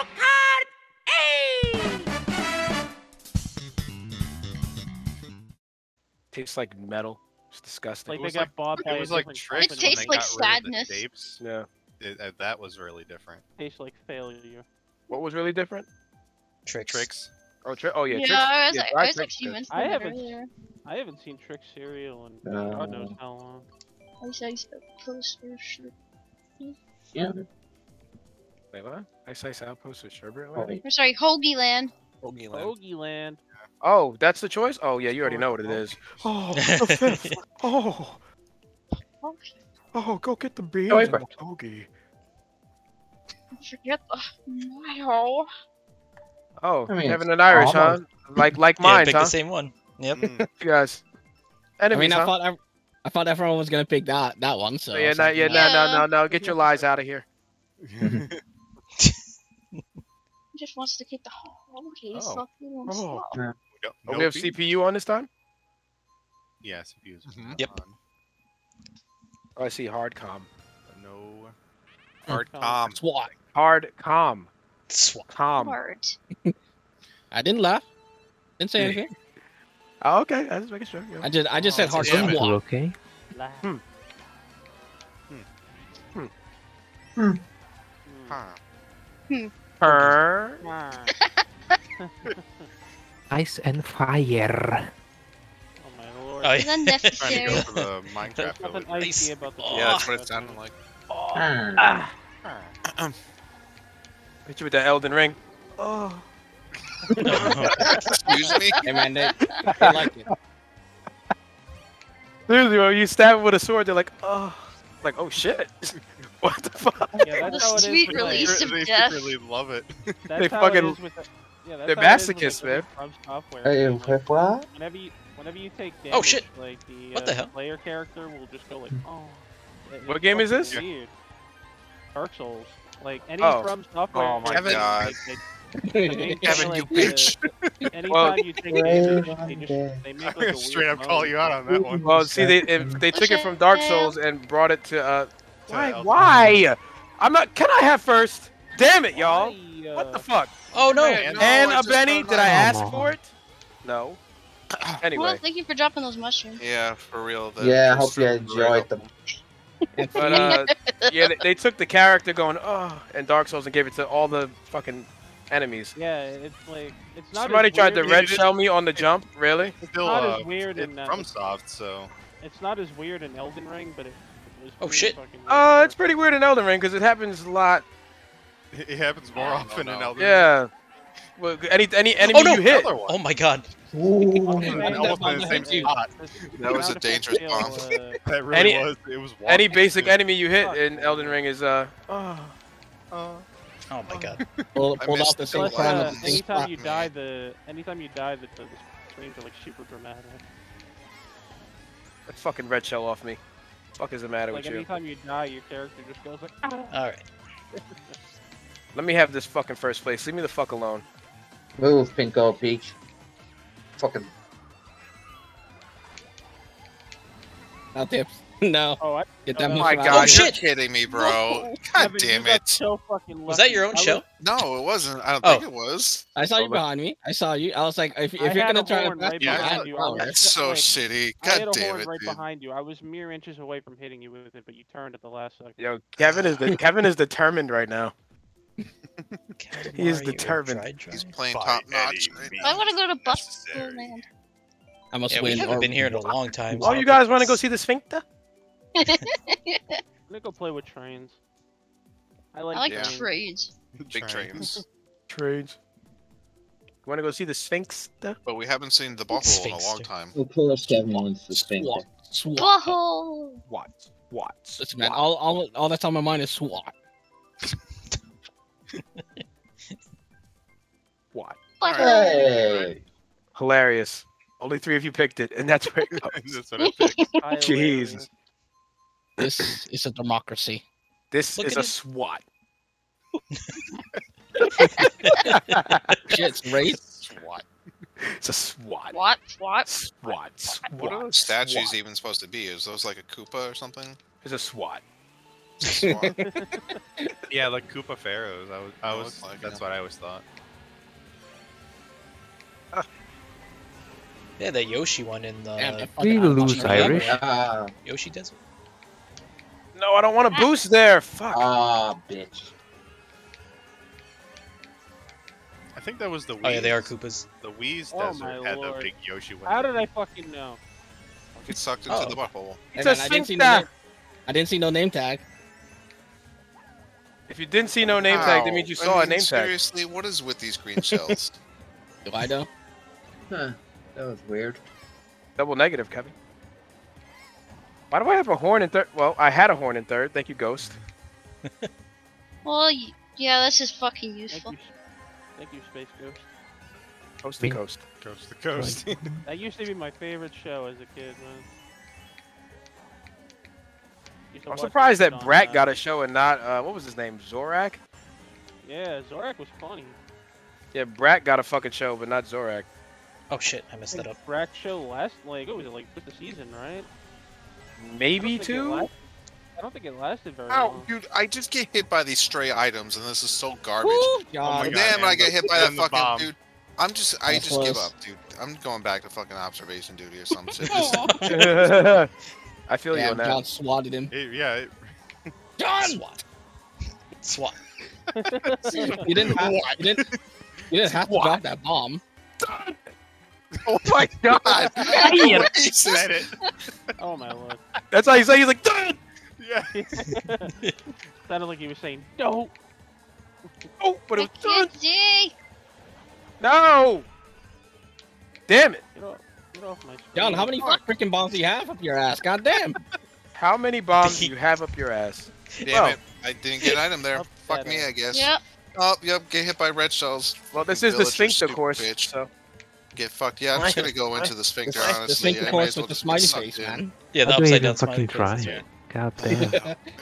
Mario Kart 8! Tastes like metal. It's disgusting. Like they got Bob it was like tricks. It tastes like sadness. Yeah. That was really different. Tastes like failure. What was really different? Tricks. Oh, yeah. Yeah, I haven't seen Trix cereal in God knows how long. Ice Ice Outpost with Sherbert Land? I'm sorry, Hoagie Land. Hoagie Land. Oh, that's the choice? Oh, yeah, you already know what it is. Oh, the fifth. Oh. Oh, go get the beans and the hoagie. Forget the mayo. Oh, I mean, having an Irish, huh? Like mine, yeah, huh? The same one. Yep. Yes. Enemies, I mean, I thought everyone was gonna pick that one. So yeah, no. Get your lies out of here. He just wants to get the whole case. Oh. No, we have CPU on this time. Yeah, CPU's on. Oh, I see hard com. No. Hard com. SWAT. Hard com. I didn't laugh. Didn't say anything. Oh, okay, I was just making sure. Yeah. I just said hard. Okay. Ice and fire. Oh my lord. It's unnecessary. Trying to go for the Minecraft ice. Yeah, that's what it sounded like. Hit you with that Elden Ring. Oh. Excuse me? Hey man, they like it. Seriously, when you stab it with a sword, they're like, oh. Like, oh shit. What the fuck? Yeah, that's the sweet release of death. They really love it. They fucking... They're masochists, man. What? Whenever you take damage, oh shit. Like, the, what the hell? Player character will just go like, oh. What game is this? Weird. Dark Souls. Like, any From Software... Oh my god. Kevin, you bitch! Anytime you take damage, they make like a straight up call you out on that one. Well, see, they took it from Dark Souls and brought it to Why? I'm not. Can I have first? Damn it, y'all! What the fuck? Oh no! And a Benny? Did I ask for it? No. Anyway. Well, thank you for dropping those mushrooms. Yeah, for real. Yeah, I hope you enjoyed them. But yeah, they took the character going and Dark Souls and gave it to all the fucking enemies. Yeah, it's like it's not. Somebody tried to red shell me on the jump. Really? It's not as weird in FromSoft, so it's not as weird in Elden Ring, but it was. Oh shit! It's pretty weird in Elden Ring because it happens a lot. It happens more often in Elden Ring. Yeah. Well, any enemy you hit. Oh my god. That was a dangerous bomb. That really was. It was. Any basic enemy you hit in Elden Ring is Oh my god! Pulled off the same plan. Anytime you die, the frames are like super dramatic. That fucking red shell off me. Fuck is the matter with you? Like anytime you die, your character just goes like. Ah. All right. Let me have this fucking first place. Leave me the fuck alone. Move, Pinko Peach. Fucking. I'll tips. No. Oh, my god, you're kidding me, bro. God damn it. So was that your own show? No, it wasn't. I don't think it was. I saw you behind me. I saw you. I was like, if you're going to try to... That's so shitty. God damn it, right behind you. I was mere inches away from hitting you with it, but you turned at the last second. Yo, Kevin is determined right now. He is determined. He's playing top notch. I want to go to Buster Land. I must win. We haven't been here in a long time. Oh, you guys want to go see the sphincter? I'm gonna go play with trains. I like trains. Big trains. You want to go see the Sphinx? But we haven't seen the butthole in a long time. We'll pull up Kevin on the Sphinx. Butthole. What? Listen, man, all that's on my mind is SWAT. What? Hey. Hilarious. Only 3 of you picked it, and that's where it goes. That's what I picked. Jeez. This is a democracy. This is a SWAT. Shit's race. SWAT. It's a SWAT. SWAT. What are those statues even supposed to be? Is those like a Koopa or something? It's a SWAT. Yeah, like Koopa Pharaohs. I was like, that's what I always thought. Yeah, the Yoshi one in the. Damn, we lose Irish. Yoshi Desert. No, I don't want to boost there. Fuck. Ah, bitch. I think that was the Wii's. Oh yeah, they are Koopas. The Wii's Desert had the big Yoshi one. How did I fucking know? I'll get sucked into the butthole. It's a sync tag. I didn't see no name tag. If you didn't see no name tag, that means you saw a name tag. Seriously, what is with these green shells? Do I know? Huh. That was weird. Double negative, Kevin. Why do I have a horn in third? Well, I had a horn in third. Thank you, Ghost. Well, yeah, this is fucking useful. Thank you, Space Ghost. Coast to Coast. Coast to Coast. That used to be my favorite show as a kid, man. I'm surprised that Brak got a show and not, what was his name, Zorak? Yeah, Zorak was funny. Yeah, Brak got a fucking show, but not Zorak. Oh shit, I messed that up. Brak show last, like, what was it, like, the season, right? Maybe two? I don't think it lasted very long. Dude, I just get hit by these stray items, and this is so garbage. Ooh, God. Oh my God, damn, I get hit by that fucking dude. I'm just, I just give up, dude. I'm going back to fucking observation duty or some shit. I feel you on that. John swatted him. John! Swat. You didn't have to drop that bomb. Oh my God! He said it. Oh my Lord. That's how he said. He's like, "Don't." Yeah. Sounded like he was saying, "Don't." Oh, but it was done. No. Damn it. Get off my screen. John, how many freaking bombs do you have up your ass? God damn. How many bombs do you have up your ass? Damn it! I didn't get an item there. Fuck me, I guess. Yep. Oh, yep. Get hit by red shells. Well, this is the sphincter course, bitch. So. Get fucked. Yeah, I'm just gonna go into the sphincter, honestly. The sphincter course with the smiley face, man. Yeah, the upside down smiley face. God damn.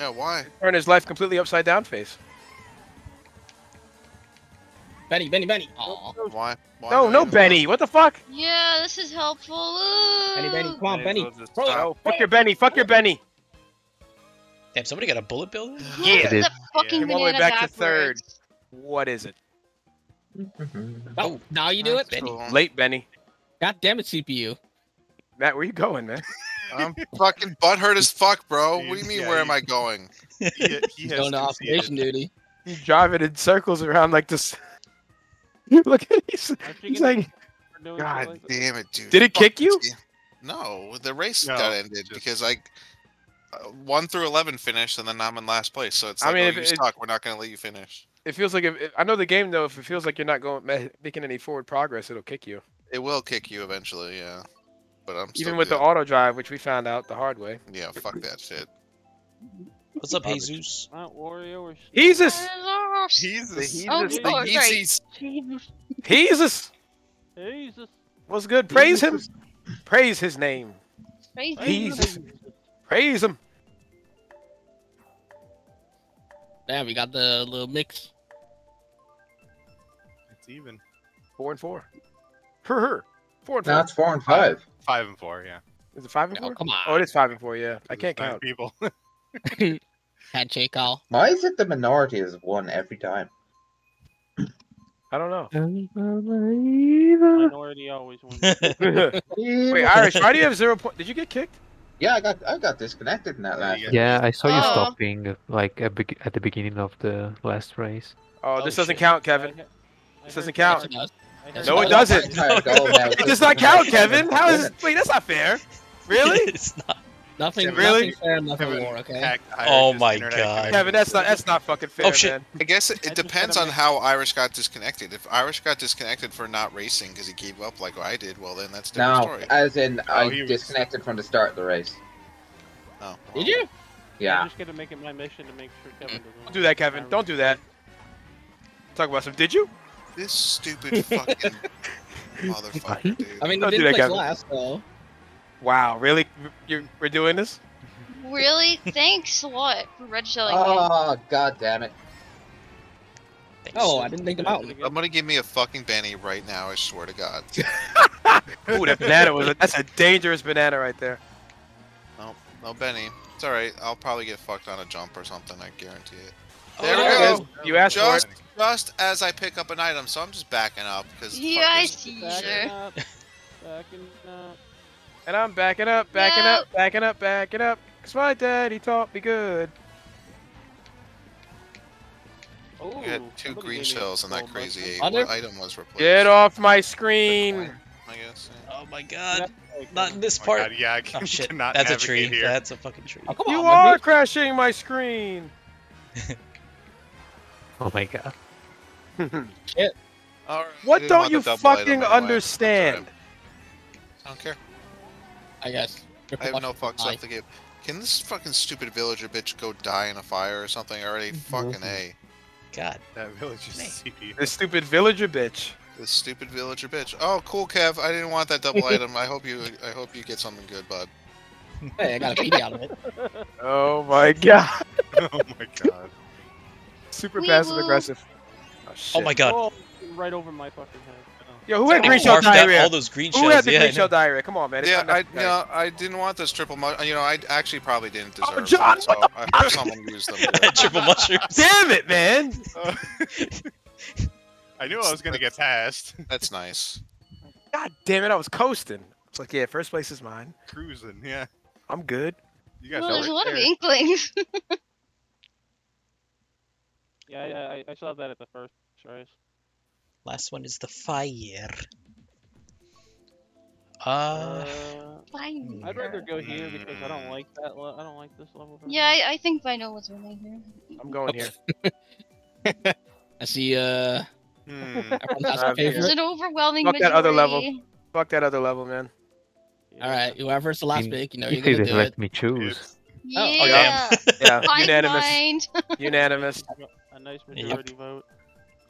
Yeah, why? Turn his life completely upside down face. Benny, Benny, Benny. Aww. Why? No, no, Benny. What the fuck? Yeah, this is helpful. Ooh. Benny, Benny, come on, Benny. Oh, fuck your Benny. Fuck your Benny. Damn, somebody got a bullet bill? Yeah, that fucking banana backwards. All the way back to third. What is it? Oh, now you do it, Benny. Late, Benny. God damn it, CPU. Matt, where you going, man? I'm fucking butthurt as fuck, bro. Dude, what do you mean, where am I going? He's going to observation duty. He's driving in circles around like this. Look at he's like, God damn it, dude. Did it kick you? No, the race got ended because I 1 through 11 finished, and then I'm in last place. So it's like, I mean, you're stuck. We're not going to let you finish. It feels like if I know the game though. If it feels like you're not going making any forward progress, it'll kick you. It will kick you eventually, yeah. But I'm still even with the auto drive, which we found out the hard way. Yeah, fuck that shit. What's up, Jesus? Not Wario or Jesus. Jesus. Oh, Jesus. Jesus. Jesus. What's good? Praise him. Praise his name. Praise him. Praise him. Damn, we got the little mix. It's even. 4 and 4. Her. 4 and 4. That's 4 and 5. 5 and 4, yeah. Is it 5 and 4? Come on. Oh, it is 5 and 4, yeah. I can't count people. Handshake all. Why is it the minority is 1 every time? I don't know. Minority always wins. Wait, Irish, why do you have 0 points? Did you get kicked? Yeah, I got disconnected in that last. Yeah, I saw you stopping like at the beginning of the last race. Oh, this doesn't count, Kevin. This doesn't count. No, it doesn't. It does not count, Kevin. How is this? Wait, that's not fair. Really? It's not. Nothing. Really? Nothing fair, nothing more. Okay. Oh my God, Kevin, that's not fucking fair, man. I guess it depends on how Irish got disconnected. If Irish got disconnected for not racing because he gave up like I did, well then that's a different story. No, as in I disconnected from the start of the race. Oh. Did you? Yeah. I'm just gonna make it my mission to make sure Kevin doesn't. Don't do that, Kevin. Don't do that. Talk about some. Did you? This stupid fucking motherfucker, dude. I mean, didn't place last though. Wow, really? We're doing this? Really? Thanks a lot for red shelling. Oh, God damn it. Thanks. Oh, I didn't think about it. I'm gonna give me a fucking banana right now, I swear to God. Ooh, that banana that's a dangerous banana right there. Oh, No Benny. It's alright. I'll probably get fucked on a jump or something. I guarantee it. There we go. You asked for it. Just as I pick up an item, so I'm just backing up. Because yeah, I see. Backing up. And I'm backing up. Because my daddy taught me good. Ooh, we had two green shells and that crazy item was replaced. Get off my screen! I guess. Yeah. Oh my god. Not in this part. Oh my god, yeah, I can, oh, shit. Cannot That's a tree. Here. That's a fucking tree. Oh, you are crashing my screen! Oh my god. Shit. Right. What don't you fucking understand? I don't care. I guess. I have no fucks left to give. Can this fucking stupid villager bitch go die in a fire or something already? Fucking A. God. That villager's CPU. This stupid villager bitch. This stupid villager bitch. Oh, cool, Kev. I didn't want that double item. I hope you get something good, bud. Hey, I got a PD out of it. Oh my god. Oh my god. Super passive aggressive. Oh, shit. Oh my god. Oh, right over my fucking head. Oh. Yo, who had green shell diarrhea? All those green shells, who had the green shell diarrhea? Come on, man. Yeah, I didn't want this triple mushroom. You know, I actually probably didn't deserve it. Oh, John, so I hope someone used them. Triple mushrooms. Damn it, man. I knew I was gonna get passed. That's nice. God damn it, I was coasting. It's like, yeah, first place is mine. Cruising, yeah. I'm good. You guys there's a lot of inklings. Yeah, I saw that at the first race. Last one is the fire. I'd rather go here because I don't like that. I don't like this level. Yeah, I think I know what's going on here. I'm going here. I see. It's an overwhelming. Fuck that other level. Fuck that other level, man. Yeah. All right, whoever's the last pick, you know you're gonna do it. Let me choose. Yeah. Oh, yeah. Yeah. Unanimous. Unanimous. A nice majority vote.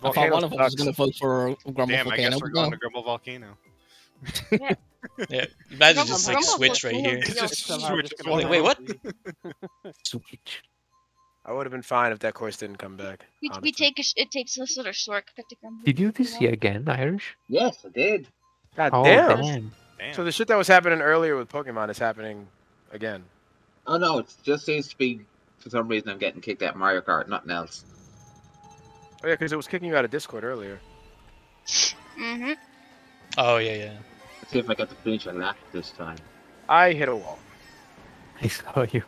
I thought one of us was gonna vote for Grumble Volcano. Damn, I guess we're going to Grumble Volcano. Yeah. Yeah. Imagine just like switch right here. Wait, what? Switch. I would have been fine if that course didn't come back. We take it takes us a little shortcut to come. Did you do this again, Irish? Yes, I did. God damn. So the shit that was happening earlier with Pokemon is happening again. Oh no, it just seems to be for some reason I'm getting kicked at Mario Kart, nothing else. Oh yeah, because it was kicking you out of Discord earlier. Mm-hmm. Oh yeah, yeah. Let's see if I got the finish on that this time. I hit a wall. I saw you.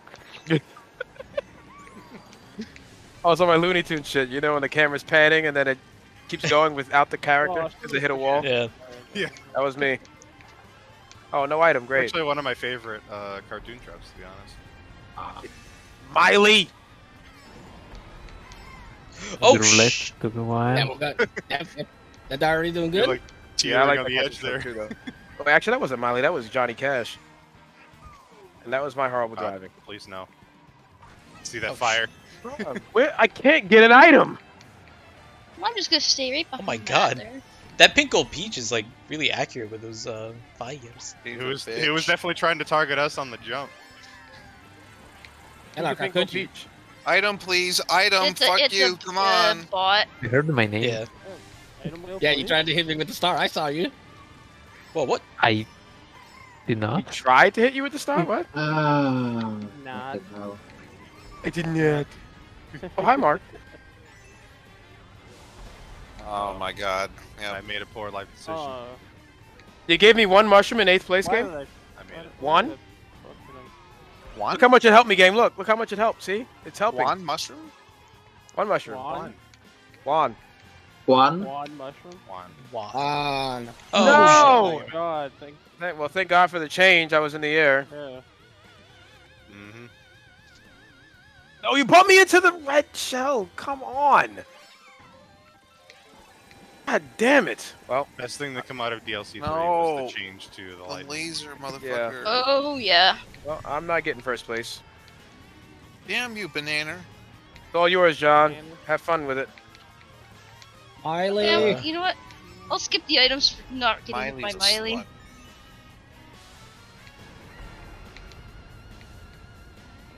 Oh, it's on my Looney Tunes shit, you know, when the camera's panning and then it keeps going without the character because it hit a wall? Yeah. Yeah. That was me. Oh, no item, great. Actually, one of my favorite cartoon tropes, to be honest. Miley! Oh, shit! Took a while. That diary doing good? Like, yeah, I like on the edge there. Too, oh, actually, that wasn't Miley, that was Johnny Cash. And that was my horrible driving. Please, no. See that fire. Where, I can't get an item. Well, I'm just gonna stay right behind. Oh my god, that pink gold peach is like really accurate with those fires. It was definitely trying to target us on the jump. Hello, pink gold peach. Item, please. Item. Fuck you. Come on. Bot. You heard my name. Yeah. Yeah, you tried to hit me with the star. I saw you. Well, what? I did not. He tried to hit you with the star. What? Not. I didn't yet. Oh, hi, Mark. Oh my god. Yeah, I made a poor life decision. You gave me one mushroom in 8th place game? I made it. One? One? Look how much it helped me, game. Look how much it helped. See? It's helping. One mushroom? One mushroom. One. One. One? One mushroom? One. One. Oh, no! Oh, god. Well, thank god for the change. I was in the air. Yeah. Mm-hmm. No, you bumped me into the red shell. Come on. God damn it. Well, best thing that come out of DLC 3 was the change to the light. Laser, motherfucker. Yeah. Oh, yeah. Well, I'm not getting first place. Damn you, banana. It's all yours, John. Banana. Have fun with it. Miley. Yeah, you know what? I'll skip the items for not getting hit by Miley. Slut.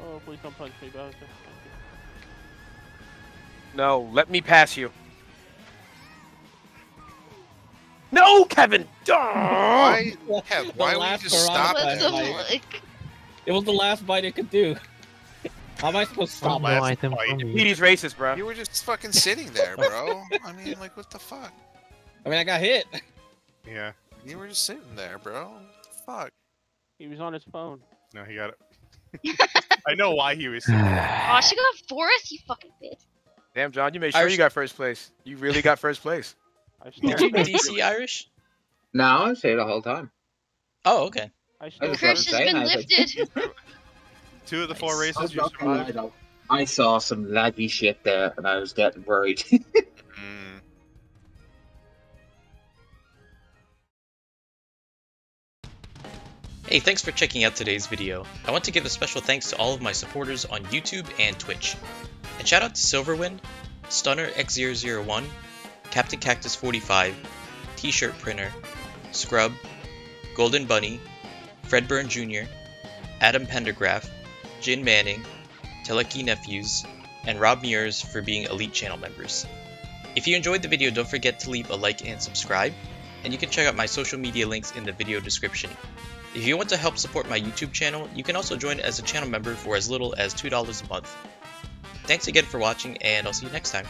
Oh, please don't punch me, Bowser. No, let me pass you. No, Kevin! Why, Kev, why would you just stop there? Like... It was the last bite it could do. How am I supposed to stop that? Petey's racist, bro. You were just fucking sitting there, bro. I mean, like, what the fuck? I mean, I got hit. Yeah. You were just sitting there, bro. Fuck. He was on his phone. No, he got it. I know why he was sitting there. Oh, I should have got fourth, you fucking bitch. Damn, John, you made sure you got first place. You really got first place. Did you DC Irish? No, I was here the whole time. Oh, okay. The curse has been lifted. 2 of the 4 races you survived. I saw some laggy shit there, and I was getting worried. Hey, thanks for checking out today's video. I want to give a special thanks to all of my supporters on YouTube and Twitch. And shout out to Silverwind, StunnerX001, Captain Cactus 45, T-Shirt Printer, Scrub, Golden Bunny, Fred Byrne Jr., Adam Pendergraph, Jin Manning, Teleki Nephews, and Rob Muirs for being Elite Channel members. If you enjoyed the video, don't forget to leave a like and subscribe, and you can check out my social media links in the video description. If you want to help support my YouTube channel, you can also join as a channel member for as little as $2 a month. Thanks again for watching, and I'll see you next time.